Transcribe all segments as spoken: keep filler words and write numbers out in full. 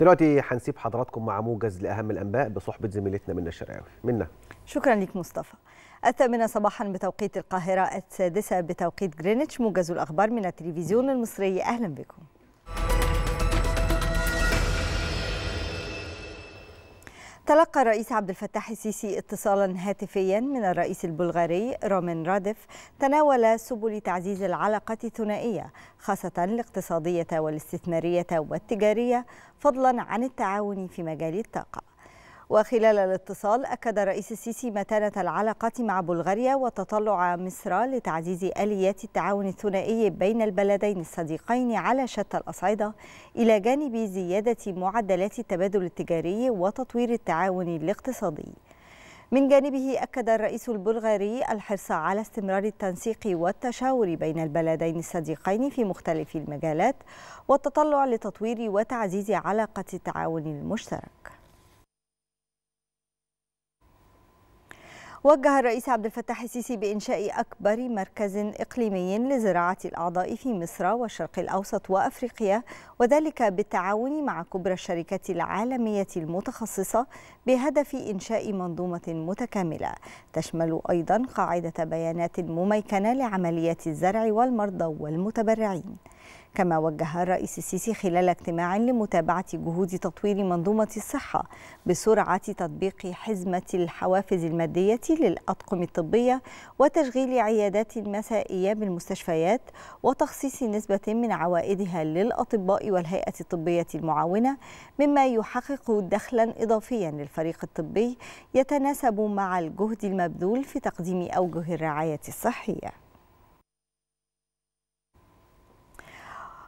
دلوقتي هنسيب حضراتكم مع موجز لأهم الأنباء بصحبة زميلتنا منى شرقاوي. منى، شكرا لك مصطفى. الثامنة صباحا بتوقيت القاهرة، السادسة بتوقيت جرينتش، موجز الأخبار من التلفزيون المصري، أهلا بكم. تلقى الرئيس عبد الفتاح السيسي اتصالا هاتفيا من الرئيس البلغاري رومين راديف تناول سبل تعزيز العلاقة الثنائية، خاصة الاقتصادية والاستثمارية والتجارية، فضلا عن التعاون في مجال الطاقة. وخلال الاتصال أكد الرئيس السيسي متانة العلاقة مع بلغاريا وتطلع مصر لتعزيز آليات التعاون الثنائي بين البلدين الصديقين على شتى الأصعدة، إلى جانب زيادة معدلات التبادل التجاري وتطوير التعاون الاقتصادي. من جانبه أكد الرئيس البلغاري الحرص على استمرار التنسيق والتشاور بين البلدين الصديقين في مختلف المجالات، والتطلع لتطوير وتعزيز علاقة التعاون المشترك. وجه الرئيس عبد الفتاح السيسي بإنشاء أكبر مركز إقليمي لزراعة الأعضاء في مصر والشرق الأوسط وأفريقيا، وذلك بالتعاون مع كبرى الشركات العالمية المتخصصة بهدف إنشاء منظومة متكاملة تشمل أيضا قاعدة بيانات مميكنة لعمليات الزرع والمرضى والمتبرعين. كما وجه الرئيس السيسي خلال اجتماع لمتابعة جهود تطوير منظومة الصحة بسرعة تطبيق حزمة الحوافز المادية للأطقم الطبية وتشغيل عيادات مسائية بالمستشفيات وتخصيص نسبة من عوائدها للأطباء والهيئة الطبية المعاونة، مما يحقق دخلا إضافيا للفريق الطبي يتناسب مع الجهد المبذول في تقديم أوجه الرعاية الصحية.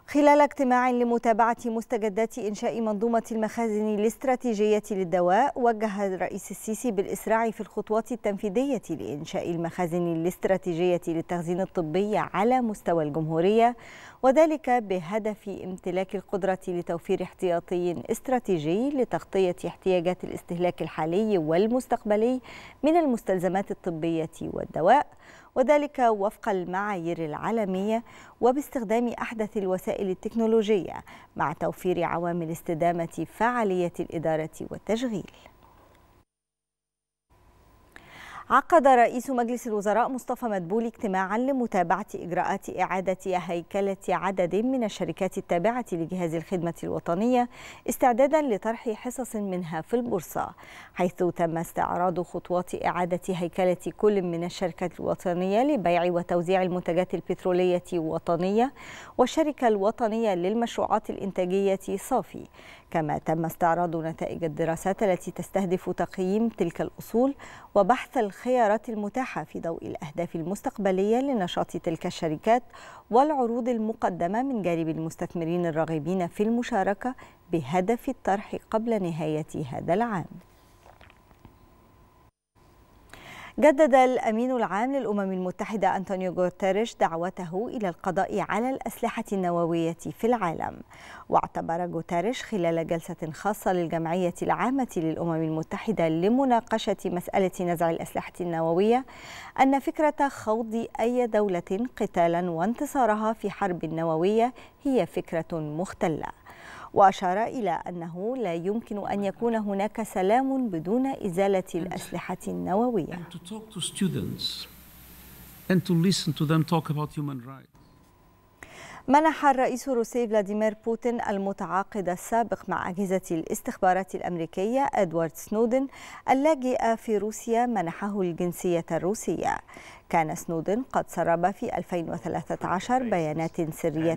خلال اجتماع لمتابعة مستجدات إنشاء منظومة المخازن الاستراتيجية للدواء، وجه الرئيس السيسي بالإسراع في الخطوات التنفيذية لإنشاء المخازن الاستراتيجية للتخزين الطبي على مستوى الجمهورية، وذلك بهدف امتلاك القدرة لتوفير احتياطي استراتيجي لتغطية احتياجات الاستهلاك الحالي والمستقبلي من المستلزمات الطبية والدواء، وذلك وفق المعايير العالمية وباستخدام أحدث الوسائل التكنولوجية مع توفير عوامل استدامة فعالية الإدارة والتشغيل. عقد رئيس مجلس الوزراء مصطفى مدبولي اجتماعا لمتابعة إجراءات إعادة هيكلة عدد من الشركات التابعة لجهاز الخدمة الوطنية استعدادا لطرح حصص منها في البورصة، حيث تم استعراض خطوات إعادة هيكلة كل من الشركة الوطنية لبيع وتوزيع المنتجات البترولية وطنية والشركة الوطنية للمشروعات الإنتاجية صافي. كما تم استعراض نتائج الدراسات التي تستهدف تقييم تلك الأصول وبحث الخيارات المتاحة في ضوء الأهداف المستقبلية لنشاط تلك الشركات والعروض المقدمة من جانب المستثمرين الراغبين في المشاركة بهدف الطرح قبل نهاية هذا العام. جدد الأمين العام للأمم المتحدة أنطونيو جوتاريش دعوته إلى القضاء على الأسلحة النووية في العالم. واعتبر جوتاريش خلال جلسة خاصة للجمعية العامة للأمم المتحدة لمناقشة مسألة نزع الأسلحة النووية أن فكرة خوض أي دولة قتالا وانتصارها في حرب نووية هي فكرة مختلة. وأشار إلى أنه لا يمكن أن يكون هناك سلام بدون إزالة الأسلحة النووية. منح الرئيس الروسي فلاديمير بوتين المتعاقد السابق مع أجهزة الاستخبارات الأمريكية أدوارد سنودن اللاجئ في روسيا منحه الجنسية الروسية. كان سنودن قد سرب في ألفين وثلاثة عشر بيانات سرية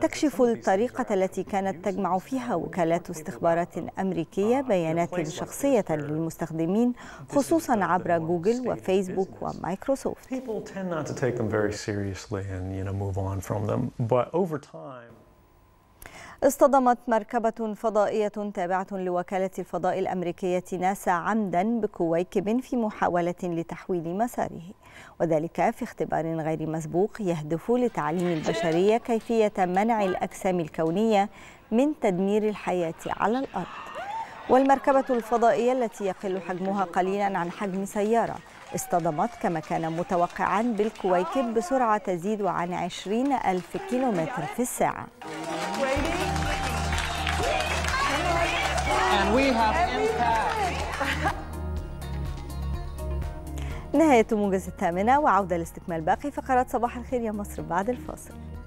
تكشف الطريقة التي كانت تجمع فيها وكالات استخبارات أمريكية بيانات شخصية للمستخدمين، خصوصا عبر جوجل وفيسبوك ومايكروسوفت. اصطدمت مركبة فضائية تابعة لوكالة الفضاء الأمريكية ناسا عمدا بكويكب في محاولة لتحويل مساره، وذلك في اختبار غير مسبوق يهدف لتعليم البشرية كيفية منع الأجسام الكونية من تدمير الحياة على الأرض. والمركبة الفضائية التي يقل حجمها قليلا عن حجم سيارة اصطدمت كما كان متوقعا بالكويكب بسرعة تزيد عن عشرين ألف كيلومتر في الساعة. And we have impact. نهاية موجز الثامنة وعودة لاستكمال باقي فقرات صباح الخير يا مصر بعد الفاصل.